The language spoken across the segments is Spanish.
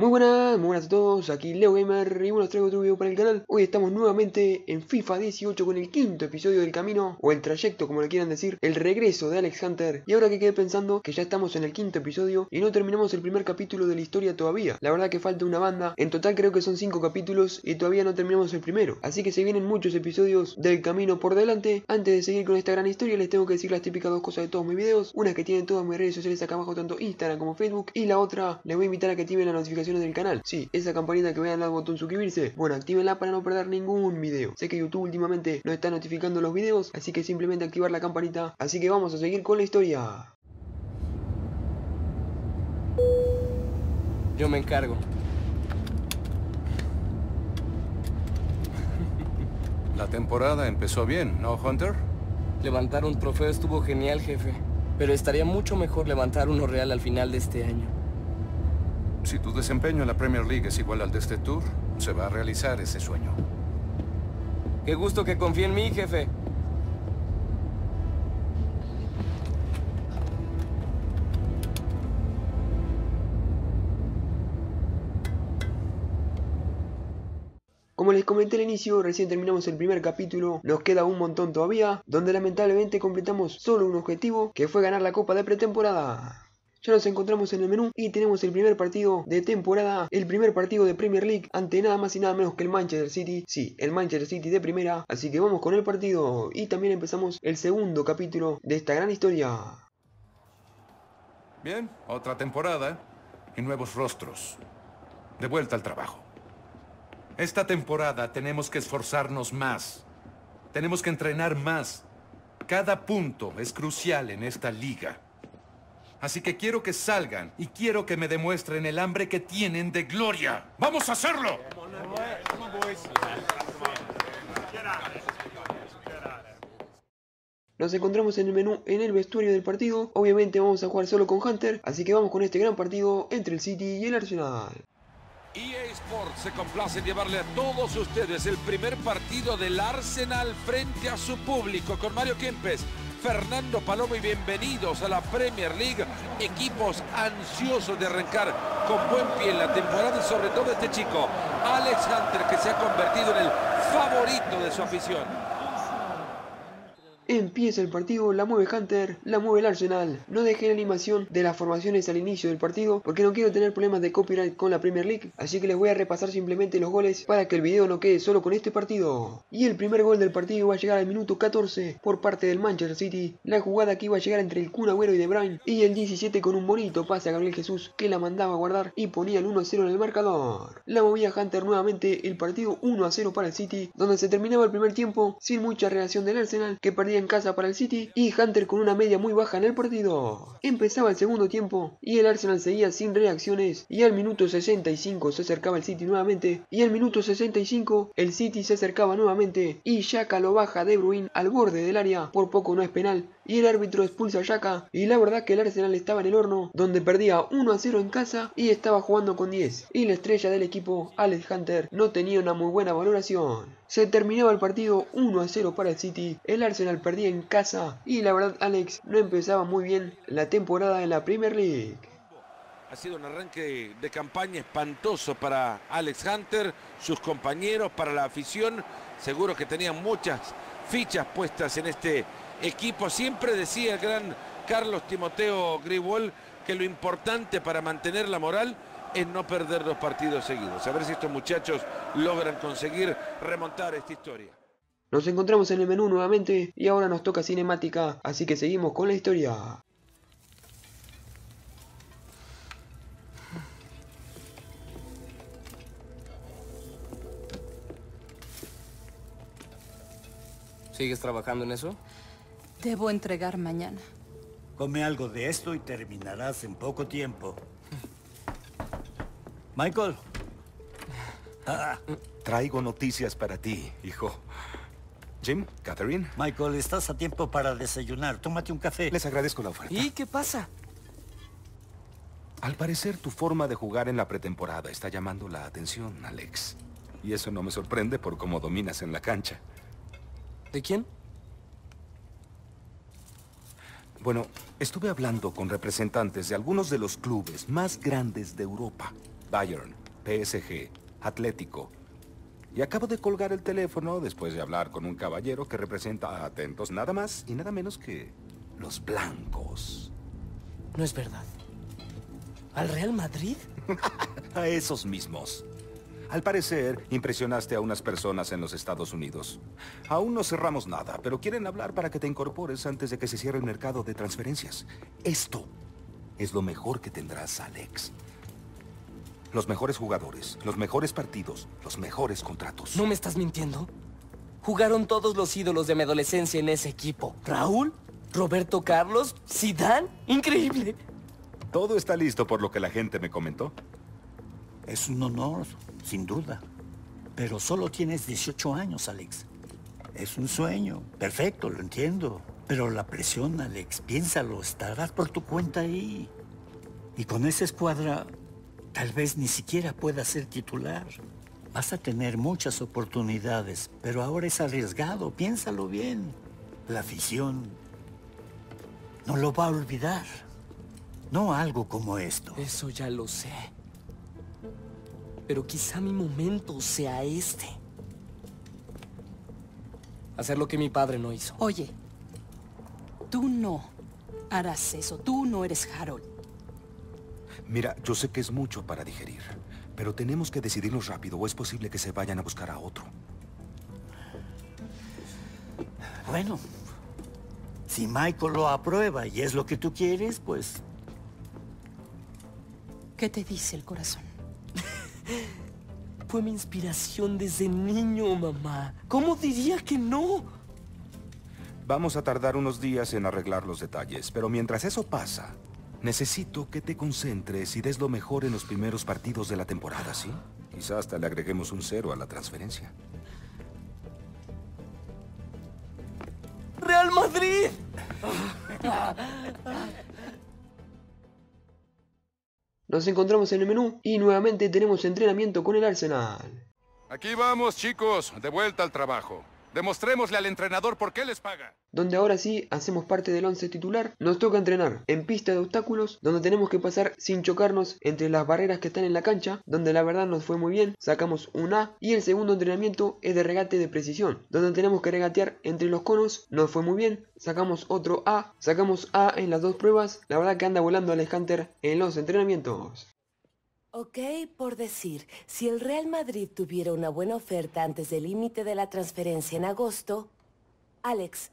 Muy buenas a todos, aquí Leo Gamer y bueno, os traigo otro video para el canal. Hoy estamos nuevamente en FIFA 18 con el quinto episodio del camino, o el trayecto como le quieran decir, el regreso de Alex Hunter. Y ahora que quedé pensando que ya estamos en el quinto episodio y no terminamos el primer capítulo de la historia todavía. La verdad que falta una banda, en total creo que son 5 capítulos y todavía no terminamos el primero. Así que se vienen muchos episodios del camino por delante. Antes de seguir con esta gran historia les tengo que decir las típicas dos cosas de todos mis videos. Una que tienen todas mis redes sociales acá abajo, tanto Instagram como Facebook. Y la otra, les voy a invitar a que activen la notificación del canal, sí, esa campanita que vean al botón suscribirse, bueno, actívenla para no perder ningún video. Sé que YouTube últimamente no está notificando los videos, así que simplemente activar la campanita. Así que vamos a seguir con la historia. Yo me encargo. La temporada empezó bien, ¿no, Hunter? Levantar un trofeo estuvo genial, jefe, pero estaría mucho mejor levantar uno real al final de este año. Si tu desempeño en la Premier League es igual al de este Tour, se va a realizar ese sueño. Qué gusto que confíe en mí, jefe. Como les comenté al inicio, recién terminamos el primer capítulo, nos queda un montón todavía, donde lamentablemente completamos solo un objetivo, que fue ganar la Copa de Pretemporada. Ya nos encontramos en el menú y tenemos el primer partido de temporada, el primer partido de Premier League ante nada más y nada menos que el Manchester City. Sí, el Manchester City de primera, así que vamos con el partido y también empezamos el segundo capítulo de esta gran historia. Bien, otra temporada y nuevos rostros. De vuelta al trabajo. Esta temporada tenemos que esforzarnos más. Tenemos que entrenar más. Cada punto es crucial en esta liga. Así que quiero que salgan y quiero que me demuestren el hambre que tienen de gloria. ¡Vamos a hacerlo! Nos encontramos en el menú, en el vestuario del partido. Obviamente vamos a jugar solo con Hunter, así que vamos con este gran partido entre el City y el Arsenal. EA Sports se complace en llevarle a todos ustedes el primer partido del Arsenal frente a su público con Mario Kempes, Fernando Palomo y bienvenidos a la Premier League. Equipos ansiosos de arrancar con buen pie en la temporada y sobre todo este chico, Alex Hunter, que se ha convertido en el favorito de su afición. Empieza el partido, la mueve Hunter, la mueve el Arsenal. No dejé la animación de las formaciones al inicio del partido porque no quiero tener problemas de copyright con la Premier League, así que les voy a repasar simplemente los goles para que el video no quede solo con este partido. Y el primer gol del partido va a llegar al minuto 14 por parte del Manchester City. La jugada que iba a llegar entre el Kun Agüero y De Bruyne, y el 17 con un bonito pase a Gabriel Jesús que la mandaba a guardar y ponía el 1-0 en el marcador. La movía Hunter nuevamente, el partido 1-0 para el City, donde se terminaba el primer tiempo sin mucha reacción del Arsenal, que perdía en casa para el City, y Hunter con una media muy baja en el partido. Empezaba el segundo tiempo y el Arsenal seguía sin reacciones, y al minuto 65 se acercaba el City nuevamente, y al minuto 65 el City se acercaba nuevamente y Xhaka lo baja De Bruyne al borde del área, por poco no es penal y el árbitro expulsa a Xhaka, y la verdad que el Arsenal estaba en el horno, donde perdía 1-0 en casa y estaba jugando con 10, y la estrella del equipo, Alex Hunter, no tenía una muy buena valoración. Se terminaba el partido 1-0 para el City, el Arsenal perdía en casa y la verdad Alex no empezaba muy bien la temporada en la Premier League. Ha sido un arranque de campaña espantoso para Alex Hunter, sus compañeros, para la afición. Seguro que tenían muchas fichas puestas en este equipo. Siempre decía el gran Carlos Timoteo Greywall que lo importante para mantener la moral es no perder 2 partidos seguidos. A ver si estos muchachos logran conseguir remontar esta historia. Nos encontramos en el menú nuevamente y ahora nos toca cinemática, así que seguimos con la historia. ¿Sigues trabajando en eso? Debo entregar mañana. Come algo de esto y terminarás en poco tiempo. Michael. Traigo noticias para ti, hijo. Jim, Catherine. Michael, estás a tiempo para desayunar. Tómate un café. Les agradezco la oferta. ¿Y qué pasa? Al parecer, tu forma de jugar en la pretemporada está llamando la atención, Alex. Y eso no me sorprende por cómo dominas en la cancha. ¿De quién? Bueno, estuve hablando con representantes de algunos de los clubes más grandes de Europa. Bayern, PSG, Atlético. Y acabo de colgar el teléfono después de hablar con un caballero que representa, atentos, nada más y nada menos que los blancos. No es verdad. ¿Al Real Madrid? A esos mismos. Al parecer, impresionaste a unas personas en los Estados Unidos. Aún no cerramos nada, pero quieren hablar para que te incorpores antes de que se cierre el mercado de transferencias. Esto es lo mejor que tendrás, Alex. Los mejores jugadores, los mejores partidos, los mejores contratos. ¿No me estás mintiendo? Jugaron todos los ídolos de mi adolescencia en ese equipo. Raúl, Roberto Carlos, Zidane. ¡Increíble! Todo está listo por lo que la gente me comentó. Es un honor, sin duda. Pero solo tienes 18 años, Alex. Es un sueño. Perfecto, lo entiendo. Pero la presión, Alex, piénsalo. Estarás por tu cuenta ahí. Y con esa escuadra... tal vez ni siquiera pueda ser titular. Vas a tener muchas oportunidades, pero ahora es arriesgado. Piénsalo bien. La afición no lo va a olvidar. No algo como esto. Eso ya lo sé. Pero quizá mi momento sea este. Hacer lo que mi padre no hizo. Oye, tú no harás eso. Tú no eres Harold. Mira, yo sé que es mucho para digerir, pero tenemos que decidirnos rápido o es posible que se vayan a buscar a otro. Bueno, si Michael lo aprueba y es lo que tú quieres, pues... ¿qué te dice el corazón? Fue mi inspiración desde niño, mamá. ¿Cómo diría que no? Vamos a tardar unos días en arreglar los detalles, pero mientras eso pasa... necesito que te concentres y des lo mejor en los primeros partidos de la temporada, ¿sí? Quizás hasta le agreguemos un 0 a la transferencia. ¡Real Madrid! Nos encontramos en el menú y nuevamente tenemos entrenamiento con el Arsenal. Aquí vamos, chicos, de vuelta al trabajo. Demostrémosle al entrenador por qué les paga. Donde ahora sí hacemos parte del 11 titular, nos toca entrenar en pista de obstáculos, donde tenemos que pasar sin chocarnos entre las barreras que están en la cancha, donde la verdad nos fue muy bien, sacamos un A. Y el segundo entrenamiento es de regate de precisión, donde tenemos que regatear entre los conos, nos fue muy bien, sacamos otro A, sacamos A en las dos pruebas. La verdad que anda volando Alex Hunter en los entrenamientos. Ok, por decir, si el Real Madrid tuviera una buena oferta antes del límite de la transferencia en agosto... Alex,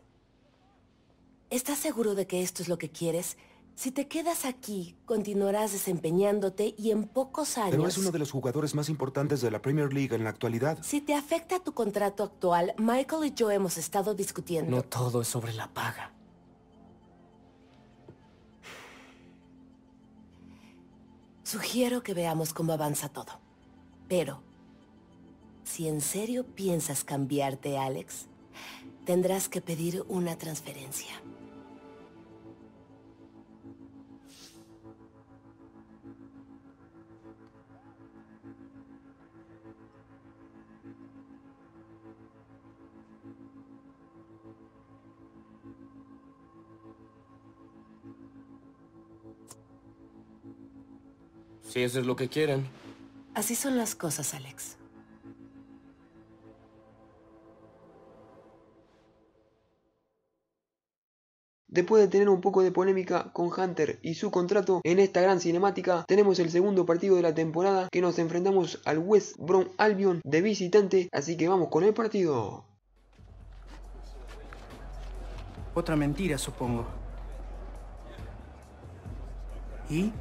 ¿estás seguro de que esto es lo que quieres? Si te quedas aquí, continuarás desempeñándote y en pocos años... pero es uno de los jugadores más importantes de la Premier League en la actualidad. Si te afecta tu contrato actual, Michael y yo hemos estado discutiendo. No todo es sobre la paga. Sugiero que veamos cómo avanza todo. Pero, si en serio piensas cambiarte, Alex, tendrás que pedir una transferencia. Si eso es lo que quieren. Así son las cosas, Alex. Después de tener un poco de polémica con Hunter y su contrato, en esta gran cinemática tenemos el segundo partido de la temporada, que nos enfrentamos al West Brom Albion de visitante, así que vamos con el partido. Otra mentira, supongo. ¿Y?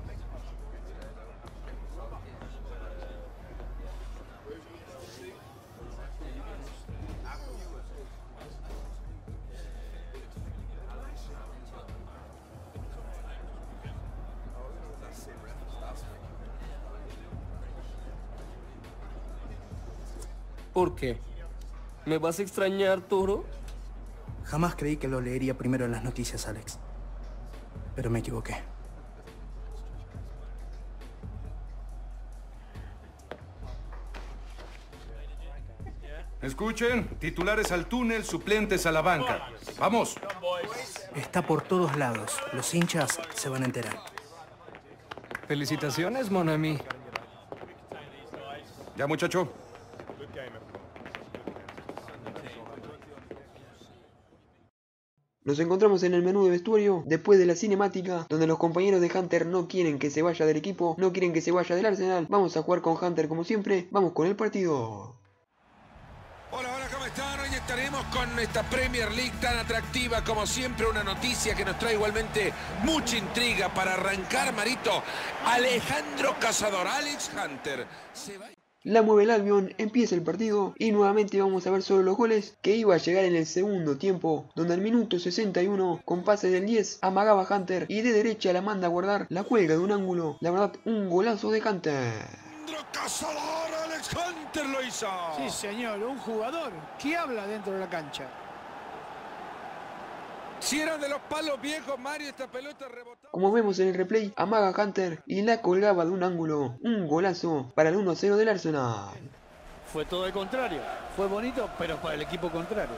¿Por qué? ¿Me vas a extrañar, Toro? Jamás creí que lo leería primero en las noticias, Alex. Pero me equivoqué. Escuchen, titulares al túnel, suplentes a la banca. ¡Vamos! Está por todos lados. Los hinchas se van a enterar. Felicitaciones, mon ami. Ya, muchacho. Nos encontramos en el menú de vestuario, después de la cinemática, donde los compañeros de Hunter no quieren que se vaya del equipo, no quieren que se vaya del Arsenal. Vamos a jugar con Hunter como siempre, vamos con el partido. Hola, ¿cómo están? Hoy estaremos con esta Premier League tan atractiva como siempre, una noticia que nos trae igualmente mucha intriga para arrancar, Marito. Alejandro Cazador, Alex Hunter, se va... La mueve el Albion, empieza el partido y nuevamente vamos a ver solo los goles que iba a llegar en el segundo tiempo, donde al minuto 61 con pase del 10 amagaba Hunter y de derecha la manda a guardar, la cuelga de un ángulo, la verdad un golazo de Hunter. Cazador, Alex Hunter lo hizo. Sí señor, un jugador que habla dentro de la cancha. Si eran de los palos viejos, Mario, esta pelota rebotó. Como vemos en el replay, amaga Hunter y la colgaba de un ángulo. Un golazo para el 1-0 del Arsenal. Fue todo el contrario. Fue bonito, pero para el equipo contrario.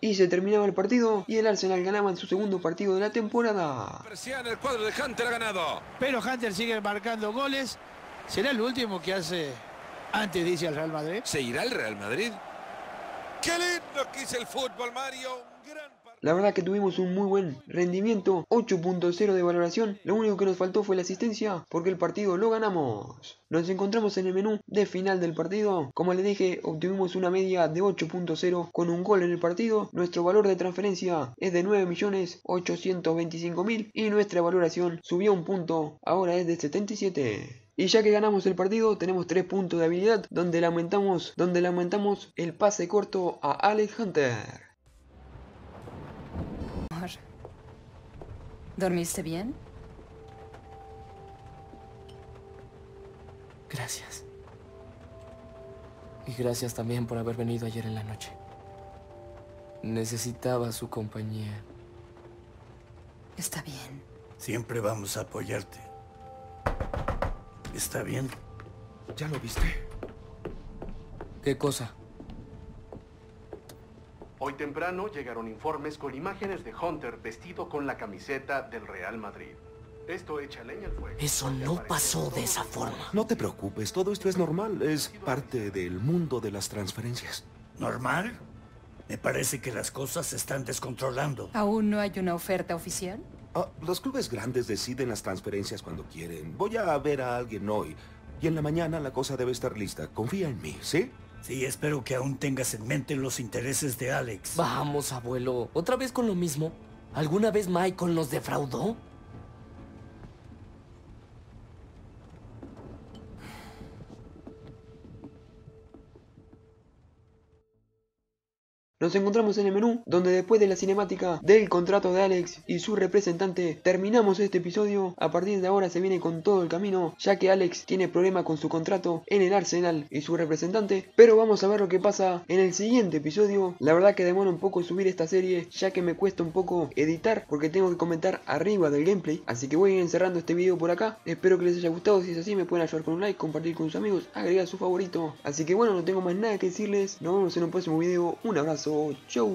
Y se terminaba el partido y el Arsenal ganaba en su segundo partido de la temporada. El cuadro de Hunter ha ganado. Pero Hunter sigue marcando goles. ¿Será el último que hace antes de irse al Real Madrid? ¿Se irá al Real Madrid? ¡Qué lindo que es el fútbol, Mario! La verdad que tuvimos un muy buen rendimiento, 8.0 de valoración. Lo único que nos faltó fue la asistencia, porque el partido lo ganamos. Nos encontramos en el menú de final del partido. Como les dije, obtuvimos una media de 8.0 con un gol en el partido. Nuestro valor de transferencia es de 9.825.000 y nuestra valoración subió un punto, ahora es de 77. Y ya que ganamos el partido, tenemos 3 puntos de habilidad, donde le aumentamos el pase corto a Alex Hunter. ¿Dormiste bien? Gracias. Y gracias también por haber venido ayer en la noche. Necesitaba su compañía. Está bien. Siempre vamos a apoyarte. Está bien. ¿Ya lo viste? ¿Qué cosa? Hoy temprano llegaron informes con imágenes de Hunter vestido con la camiseta del Real Madrid. Esto echa leña al fuego. Eso no pasó de esa forma. No te preocupes, todo esto es normal. Es parte del mundo de las transferencias. ¿Normal? Me parece que las cosas se están descontrolando. ¿Aún no hay una oferta oficial? Oh, los clubes grandes deciden las transferencias cuando quieren. Voy a ver a alguien hoy y en la mañana la cosa debe estar lista. Confía en mí, ¿sí? Sí, espero que aún tengas en mente los intereses de Alex. Vamos, abuelo. ¿Otra vez con lo mismo? ¿Alguna vez Michael nos defraudó? Nos encontramos en el menú, donde después de la cinemática del contrato de Alex y su representante, terminamos este episodio. A partir de ahora se viene con todo el camino, ya que Alex tiene problema con su contrato en el Arsenal y su representante. Pero vamos a ver lo que pasa en el siguiente episodio. La verdad que demora un poco subir esta serie, ya que me cuesta un poco editar, porque tengo que comentar arriba del gameplay. Así que voy a ir encerrando este video por acá. Espero que les haya gustado, si es así me pueden ayudar con un like, compartir con sus amigos, agregar su favorito. Así que bueno, no tengo más nada que decirles, nos vemos en un próximo video. Un abrazo. Chau.